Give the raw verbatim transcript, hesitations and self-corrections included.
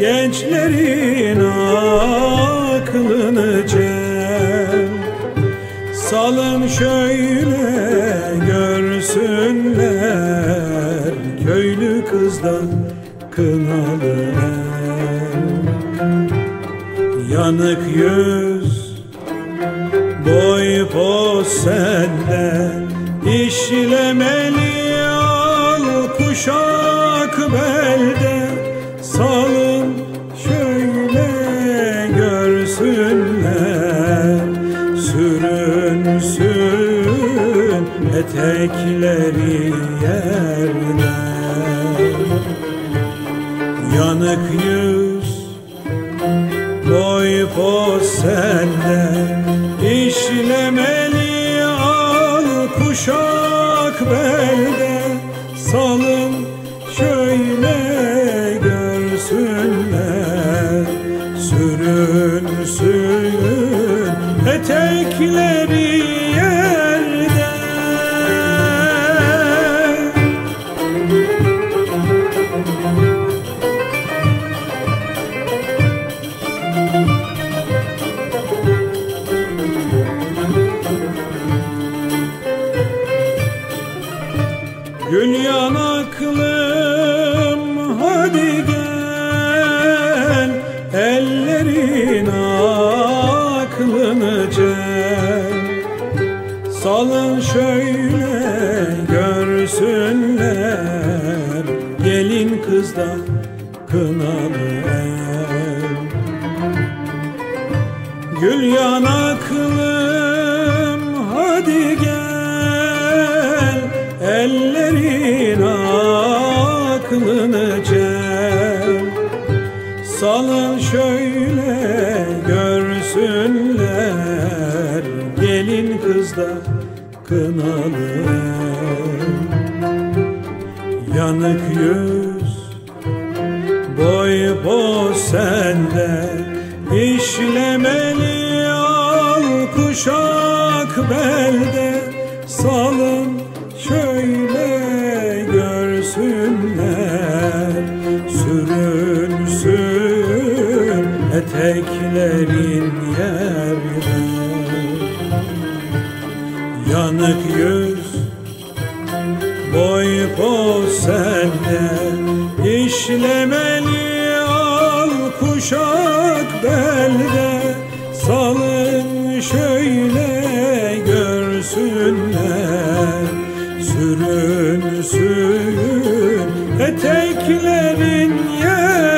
gençlerin aklını çel. Salın şöyle görsünler, köylü kızdan kınalı el. Yanık yüz, boy poz sende, işlemeli al kuşak belde. Salın şöyle görsünler, sürünsün etekleri yerde. Yanık yüz, boy poz sende, işlemeli al kuşak belde. Salın şöyle görsünler, sürünsün etekleri yerde. Gül yanaklım hadi gel, ellerin aklını çel. Salın şöyle görsünler, gelin kızdan kınalı el. Gül yanaklım hadi gel, ellerin aklını çel. Salın şöyle görsünler, gelin kızda kınalı el. Yanık yüz, boy poz sende, işlemeli al kuşak belde. Salın şöyle görsünler, sürünsün eteklerin yerde. Yanık yüz, boy poz sende, işlemeli al kuşak belde. Salın şöyle görsünler, sürünsün eteklerin yerde.